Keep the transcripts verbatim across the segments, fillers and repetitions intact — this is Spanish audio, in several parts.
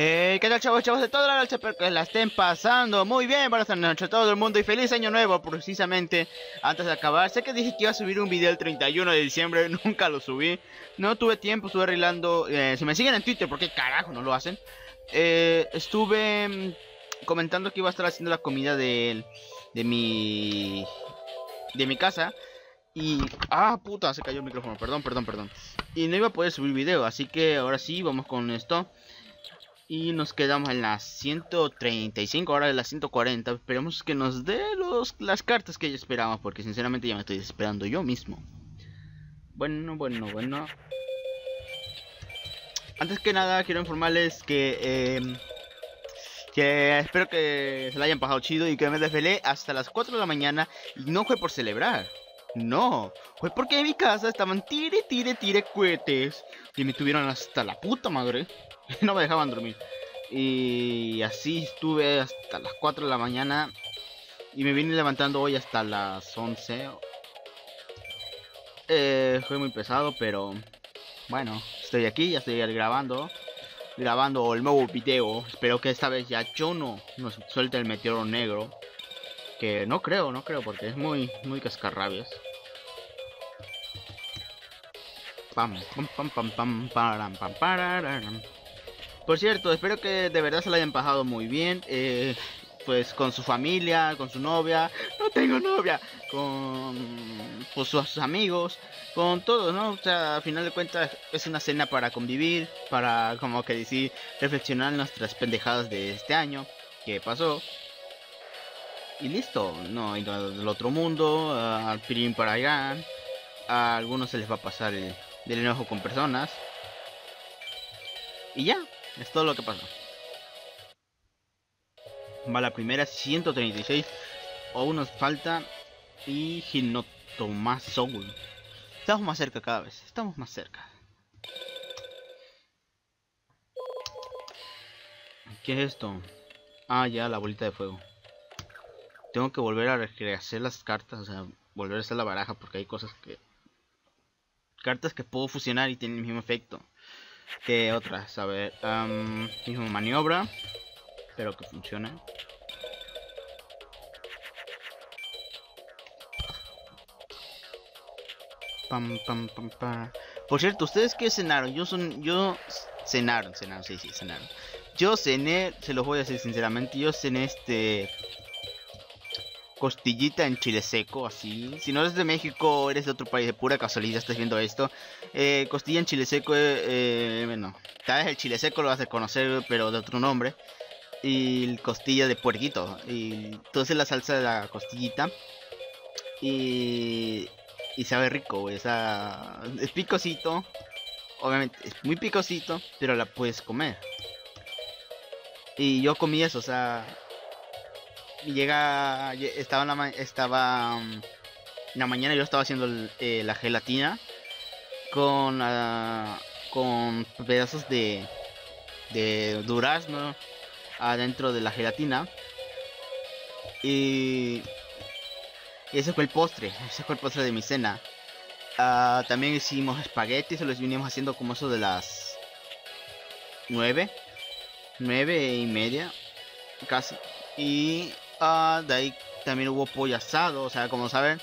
Hey, ¿qué tal, chavos, chavos de toda la noche? Espero que la estén pasando muy bien. Buenas noches a todo el mundo y feliz año nuevo. Precisamente antes de acabar, sé que dije que iba a subir un video el treinta y uno de diciembre. Nunca lo subí, no tuve tiempo, estuve arreglando, eh, si me siguen en Twitter, ¿por qué carajo no lo hacen? Eh, estuve comentando que iba a estar haciendo la comida de, de mi de mi casa. Y... ah, puta, se cayó el micrófono, perdón, perdón, perdón. Y no iba a poder subir video, así que ahora sí, vamos con esto. Y nos quedamos en las ciento treinta y cinco, ahora en las ciento cuarenta. Esperemos que nos dé los, las cartas que ya esperamos, porque sinceramente ya me estoy desesperando yo mismo. Bueno, bueno, bueno. Antes que nada, quiero informarles que, eh, que espero que se la hayan pasado chido y que me desvelé hasta las cuatro de la mañana. Y no fue por celebrar, no, fue porque en mi casa estaban tire, tire, tire cohetes y me tuvieron hasta la puta madre. No me dejaban dormir. Y así estuve hasta las cuatro de la mañana. Y me vine levantando hoy hasta las once. eh, Fue muy pesado, pero bueno, estoy aquí, ya estoy grabando Grabando el nuevo video. Espero que esta vez ya yo no nos suelte el meteoro negro. Que no creo, no creo, porque es muy, muy cascarrabias. Pam, pam, pam, pam, pam, param, pam, pararam. Por cierto, espero que de verdad se la hayan pasado muy bien, eh, pues con su familia, con su novia, no tengo novia, con pues, sus amigos, con todos, ¿no? O sea, al final de cuentas es una cena para convivir, para como que decir, reflexionar nuestras pendejadas de este año, que pasó. Y listo, no, y del otro mundo, al pirín para allá, a algunos se les va a pasar el, el enojo con personas. Y ya. Es todo lo que pasó. Va la primera, ciento treinta y seis. Aún nos falta. Y Hinotoma Soul. Estamos más cerca cada vez. Estamos más cerca. ¿Qué es esto? Ah, ya, la bolita de fuego. Tengo que volver a rehacer las cartas. O sea, volver a hacer la baraja. Porque hay cosas que... cartas que puedo fusionar y tienen el mismo efecto. Que otras, a ver, um, mismo maniobra, pero que funcione. Pam, pam, pam, pam. Por cierto, ¿ustedes qué cenaron? Yo son, yo cenaron, cenaron, sí, sí, cenaron. Yo cené, se los voy a decir sinceramente, yo cené este costillita en chile seco, así. Si no eres de México, eres de otro país, de pura casualidad estás viendo esto. Eh, costilla en chile seco, eh, eh, bueno, tal vez el chile seco lo vas a conocer, pero de otro nombre. Y costilla de puerquito. Y entonces la salsa de la costillita. Y, y sabe rico, güey. O sea, es picosito. Obviamente, es muy picosito, pero la puedes comer. Y yo comí eso, o sea... y llega, estaba en la, ma estaba, um, en la mañana yo estaba haciendo el, eh, la gelatina con, uh, con pedazos de, de durazno adentro de la gelatina. Y, y ese fue el postre, ese fue el postre de mi cena. Uh, también hicimos espaguetis, los vinimos haciendo como eso de las nueve, nueve y media, casi. Y... Uh, de ahí también hubo pollo asado, o sea, como saben,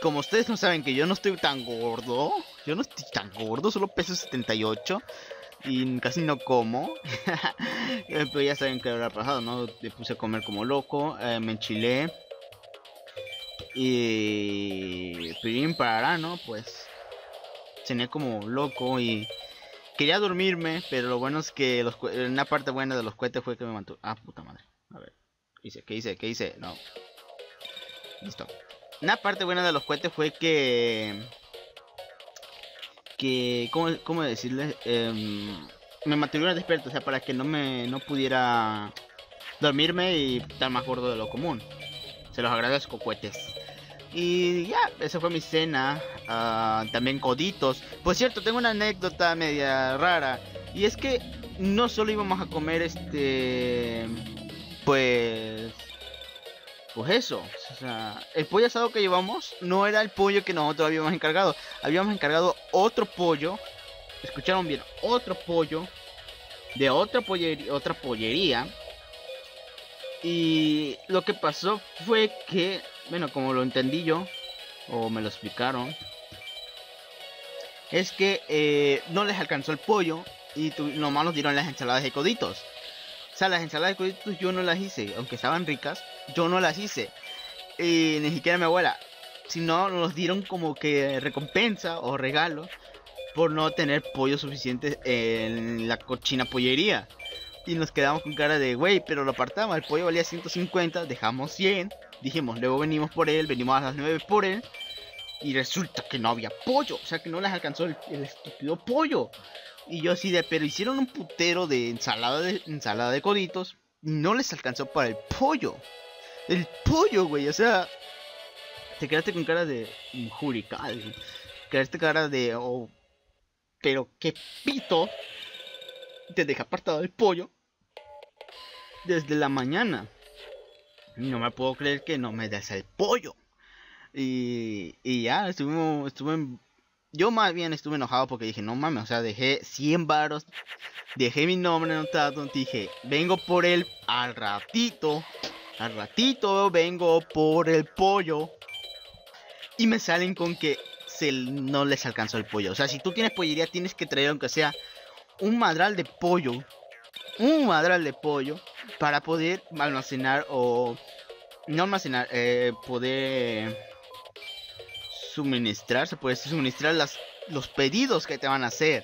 como ustedes no saben que yo no estoy tan gordo, yo no estoy tan gordo, solo peso setenta y ocho y casi no como. Pero ya saben que habrá pasado, ¿no? Me puse a comer como loco, eh, me enchilé y... pirín parará, ¿no? Pues... cené como loco y... quería dormirme, pero lo bueno es que los, una parte buena de los cohetes fue que me mantuvo... ah, puta madre, a ver... ¿Qué hice? ¿Qué hice? ¿Qué hice? No. Listo. Una parte buena de los cohetes fue que... Que... ¿Cómo, cómo decirles? Eh, me mantuvieron despierto, o sea, para que no me... no pudiera... dormirme y estar más gordo de lo común. Se los agradezco, cohetes. Y ya, esa fue mi cena. Uh, también coditos. Por cierto, tengo una anécdota media rara. Y es que... no solo íbamos a comer este... Pues... pues eso, o sea, el pollo asado que llevamos no era el pollo que nosotros habíamos encargado. Habíamos encargado otro pollo, escucharon bien, otro pollo de otra pollería, otra pollería. Y lo que pasó fue que, bueno, como lo entendí yo, o me lo explicaron, es que eh, no les alcanzó el pollo y tu, nomás nos dieron las ensaladas de coditos. O sea, las ensaladas de coditos yo no las hice, aunque estaban ricas, yo no las hice. Y ni siquiera mi abuela, sino nos dieron como que recompensa o regalo por no tener pollo suficiente en la cochina pollería. Y nos quedamos con cara de, güey, pero lo apartamos, el pollo valía ciento cincuenta, dejamos cien, dijimos, luego venimos por él, venimos a las nueve por él. Y resulta que no había pollo, o sea que no les alcanzó el, el estúpido pollo. Y yo así de, pero hicieron un putero de ensalada de, ensalada de coditos y no les alcanzó para el pollo. El pollo, güey, o sea, te quedaste con cara de jurical, quedaste cara de, oh, pero qué pito. Te deja apartado el pollo desde la mañana. No me puedo creer que no me des el pollo. Y, y ya, estuvimos, estuve, yo más bien estuve enojado porque dije, no mames, o sea, dejé cien varos, dejé mi nombre anotado, dije, vengo por el, al ratito, al ratito vengo por el pollo. Y me salen con que se, no les alcanzó el pollo. O sea, si tú tienes pollería tienes que traer aunque sea un madral de pollo, un madral de pollo para poder almacenar o no almacenar, eh, poder... suministrar, se puede suministrar las, los pedidos que te van a hacer.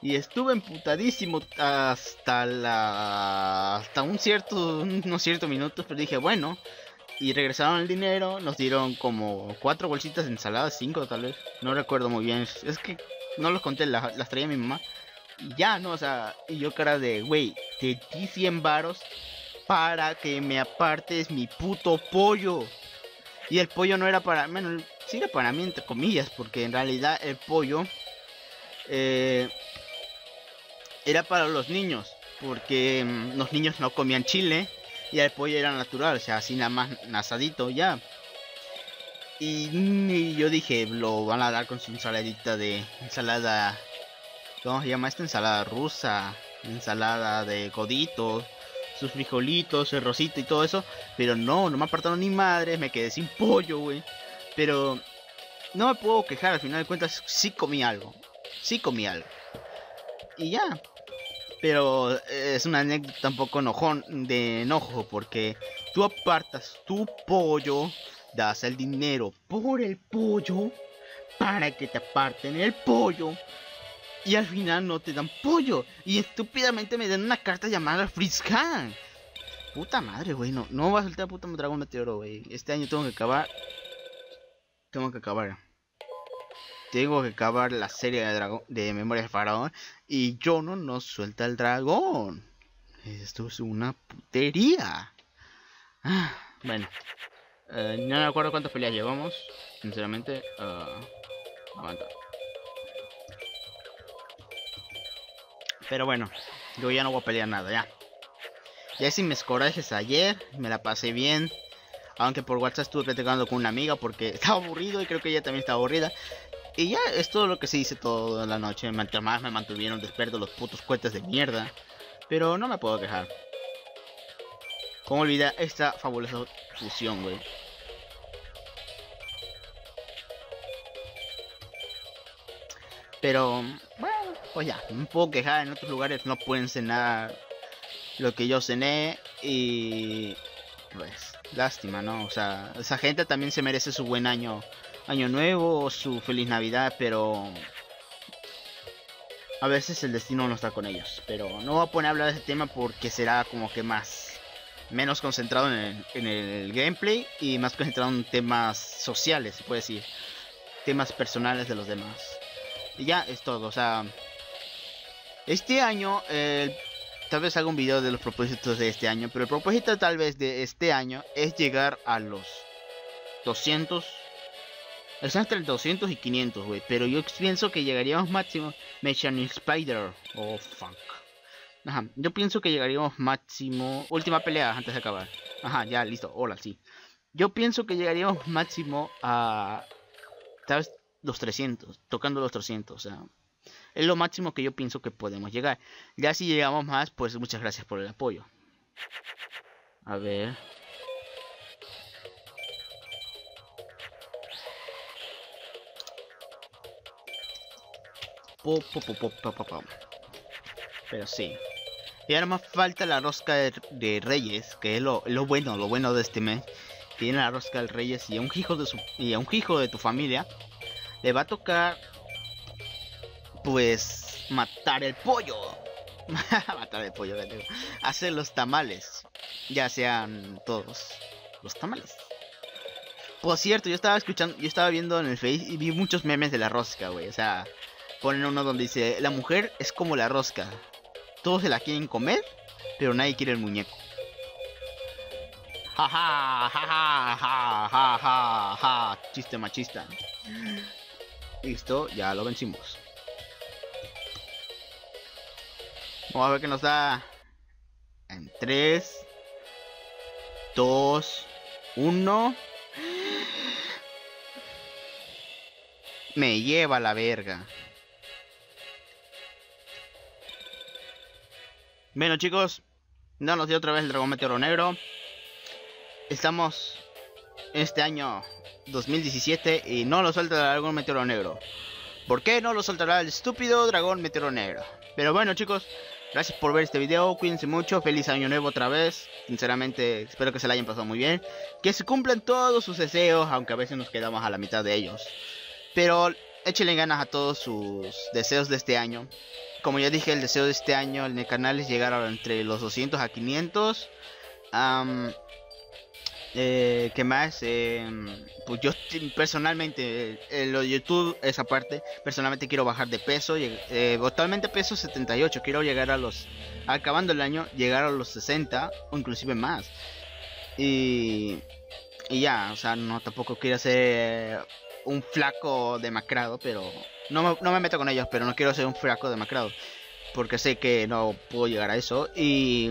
Y estuve emputadísimo hasta la hasta un cierto unos ciertos minutos, pero dije bueno, y regresaron el dinero, nos dieron como cuatro bolsitas de ensalada, cinco tal vez, no recuerdo muy bien, es que no los conté, las, las traía mi mamá y ya, no, o sea, y yo cara de güey, te di cien varos para que me apartes mi puto pollo. Y el pollo no era para, bueno, sí era para mí entre comillas, porque en realidad el pollo eh, era para los niños, porque mmm, los niños no comían chile y el pollo era natural, o sea, así nada más asadito ya. Y, y yo dije, lo van a dar con su ensaladita de ensalada, ¿cómo se llama esta? Ensalada rusa, ensalada de coditos, sus frijolitos, el rosito y todo eso. Pero no, no me apartaron ni madres, me quedé sin pollo, güey. Pero no me puedo quejar, al final de cuentas sí comí algo, sí comí algo. Y ya. Pero es una anécdota un poco enojón, de enojo, porque tú apartas tu pollo, das el dinero por el pollo, para que te aparten el pollo, y al final no te dan pollo. Y estúpidamente me dan una carta llamada Friscan. Puta madre, güey. No, no va a soltar puta Dragón Meteoro, güey. Este año tengo que acabar. Tengo que acabar. Tengo que acabar la serie de, dragón, de Memorias del Faraón. Y yo no nos suelta el dragón. Esto es una putería. Ah, bueno. Eh, no me acuerdo cuántas peleas llevamos. Sinceramente. Uh, aguanta. Pero bueno, yo ya no voy a pelear nada, ya. Ya sin mis corajes ayer, me la pasé bien. Aunque por WhatsApp estuve platicando con una amiga porque estaba aburrido y creo que ella también estaba aburrida. Y ya es todo lo que se hizo toda la noche. Además me mantuvieron despierto los putos cohetes de mierda. Pero no me puedo quejar. ¿Cómo olvidar esta fabulosa fusión, güey? Pero... bueno, pues ya, me puedo quejar, en otros lugares no pueden cenar lo que yo cené y... pues, lástima, ¿no? O sea, esa gente también se merece su buen año, año nuevo, su feliz Navidad, pero... a veces el destino no está con ellos, pero no voy a poner a hablar de ese tema porque será como que más... menos concentrado en el, en el gameplay y más concentrado en temas sociales, se puede decir, temas personales de los demás. Y ya es todo, o sea, este año, eh, tal vez haga un video de los propósitos de este año, pero el propósito tal vez de este año es llegar a los doscientos, están entre doscientos y quinientos, güey, pero yo pienso que llegaríamos máximo, Mechanic Spider, oh fuck, ajá, yo pienso que llegaríamos máximo, última pelea antes de acabar, ajá, ya, listo, hola, sí, yo pienso que llegaríamos máximo a, tal vez, los trescientos, tocando los trescientos, o sea, Es lo máximo que yo pienso que podemos llegar. Ya si llegamos más, pues muchas gracias por el apoyo. A ver. Pop, pop, pop, pop, pop, pop. Pero sí. Y ahora más falta la rosca de, de Reyes, que es lo, lo bueno, lo bueno de este mes. Tiene la rosca del Reyes y a un hijo de su, y a un hijo de tu familia le va a tocar, pues, matar el pollo. Matar el pollo, ¿verdad? Hacer los tamales, ya sean todos los tamales. Por cierto, yo estaba escuchando, yo estaba viendo en el Face y vi muchos memes de la rosca, güey. O sea, ponen uno donde dice, la mujer es como la rosca. Todos se la quieren comer, pero nadie quiere el muñeco. Ja, ja, ja, ja, ja, ja, ja, ja. Chiste machista. Listo, ya lo vencimos. Vamos a ver qué nos da. En tres, dos, uno. Me lleva la verga. Bueno, chicos, no nos dio otra vez el Dragón Meteoro Negro. Estamos en este año dos mil diecisiete y no lo suelta el Dragón Meteoro Negro. ¿Por qué no lo soltará el estúpido Dragón Meteoro Negro? Pero bueno, chicos, gracias por ver este video. Cuídense mucho. Feliz año nuevo otra vez. Sinceramente, espero que se la hayan pasado muy bien. Que se cumplan todos sus deseos, aunque a veces nos quedamos a la mitad de ellos. Pero échenle ganas a todos sus deseos de este año. Como ya dije, el deseo de este año en el canal es llegar a entre los doscientos a quinientos. Um, Eh, ¿Qué más? Eh, pues yo personalmente, eh, lo de YouTube, esa parte, personalmente quiero bajar de peso, eh, totalmente peso setenta y ocho, quiero llegar a los, acabando el año, llegar a los sesenta o inclusive más. Y, y ya, o sea, no tampoco quiero ser un flaco demacrado, pero no me, no me meto con ellos, pero no quiero ser un flaco demacrado, porque sé que no puedo llegar a eso y...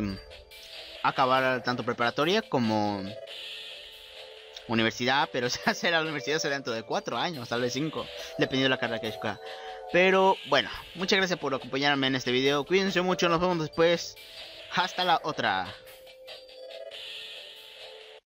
acabar tanto preparatoria como universidad, pero o sea, hacer la universidad será dentro de cuatro años, tal vez cinco, dependiendo de la carrera que escoja. Pero bueno, muchas gracias por acompañarme en este video. Cuídense mucho, nos vemos después. Hasta la otra.